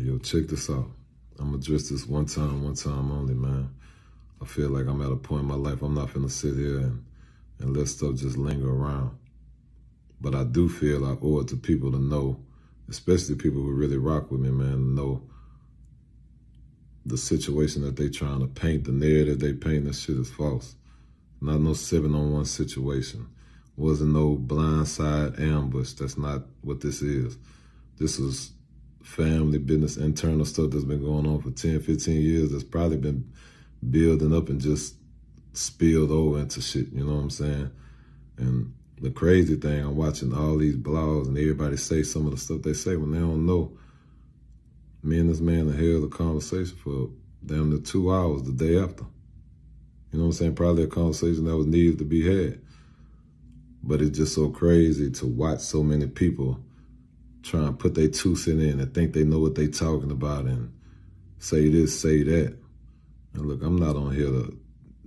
Hey, yo, check this out. I'm going to address this one time only, man. I feel like I'm at a point in my life I'm not finna sit here and let stuff just linger around. But I do feel I owe it to people to know, especially people who really rock with me, man, to know the situation that they trying to paint, the narrative they paint, that shit is false. Not no 7-on-1 situation. Wasn't no blindside ambush. That's not what this is. This is family business, internal stuff that's been going on for 10, 15 years that's probably been building up and just spilled over into shit, you know what I'm saying? And the crazy thing, I'm watching all these blogs and everybody say some of the stuff they say when they don't know. Me and this man held a conversation for damn near 2 hours the day after. You know what I'm saying? Probably a conversation that was needed to be had. But it's just so crazy to watch so many people try and put their two cents in and think they know what they talking about and say this, say that. And look, I'm not on here to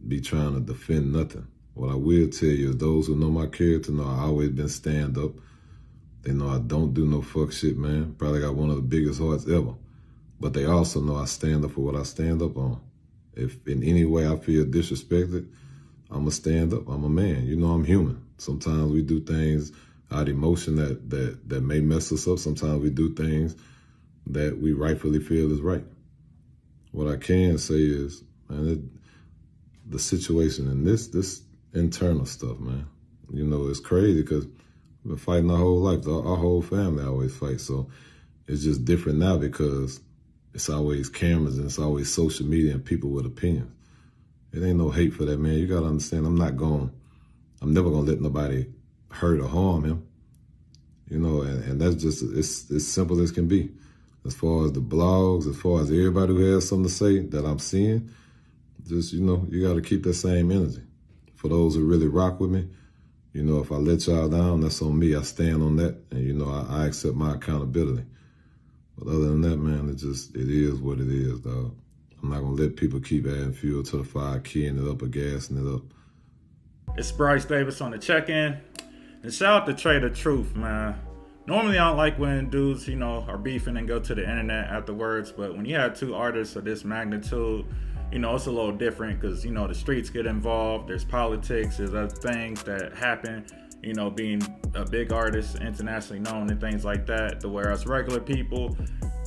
be trying to defend nothing. What I will tell you is those who know my character know I always been stand up. They know I don't do no fuck shit, man. Probably got one of the biggest hearts ever. But they also know I stand up for what I stand up on. If in any way I feel disrespected, I'ma stand up. I'm a man. You know I'm human. Sometimes we do things out of emotion that may mess us up. Sometimes we do things that we rightfully feel is right. What I can say is, man, the situation in this internal stuff, man, you know, it's crazy because we've been fighting our whole life. Our whole family always fights. So it's just different now because it's always cameras and it's always social media and people with opinions. It ain't no hate for that, man. You got to understand, I'm never going to let nobody hurt or harm him. You know, and that's just, it's as simple as can be. As far as the blogs, as far as everybody who has something to say that I'm seeing, just, you know, you got to keep that same energy. For those who really rock with me, you know, if I let y'all down, that's on me. I stand on that, and, you know, I accept my accountability. But other than that, man, it is what it is, dog. I'm not going to let people keep adding fuel to the fire, keying it up or gassing it up. It's Brice Davis on the check-in. And shout out to Trae The Truth, man. Normally, I don't like when dudes, you know, are beefing and go to the internet afterwards. But when you have two artists of this magnitude, you know, it's a little different because, you know, the streets get involved. There's politics. There's other things that happen, you know, being a big artist, internationally known and things like that, to where us regular people.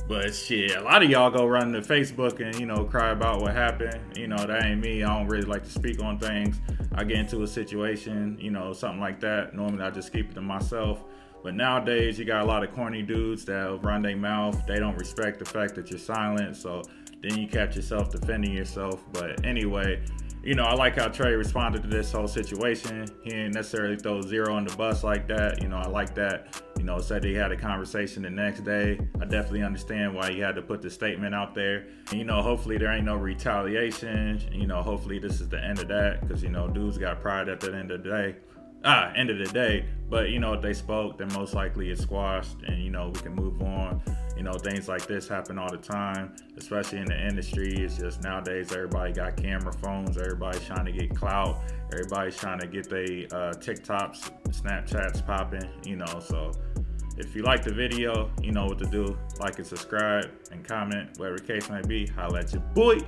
But shit, a lot of y'all go run to Facebook and, you know, cry about what happened. You know, that ain't me. I don't really like to speak on things. I get into a situation, you know, something like that. Normally, I just keep it to myself. But nowadays, you got a lot of corny dudes that run their mouth. They don't respect the fact that you're silent. So then you catch yourself defending yourself. But anyway, you know, I like how Trae responded to this whole situation. He didn't necessarily throw Z-Ro on the bus like that. You know, I like that. You know, said he had a conversation the next day. I definitely understand why he had to put the statement out there. And, you know, hopefully there ain't no retaliation. You know, hopefully this is the end of that because, you know, dudes got pride at the end of the day. But, you know, if they spoke, then most likely it's squashed and, you know, we can move on. You know, things like this happen all the time, especially in the industry. It's just nowadays, everybody got camera phones. Everybody's trying to get clout. Everybody's trying to get their TikToks, Snapchats popping, you know. So if you like the video, you know what to do. Like and subscribe and comment, whatever the case may be. Holla at your boy.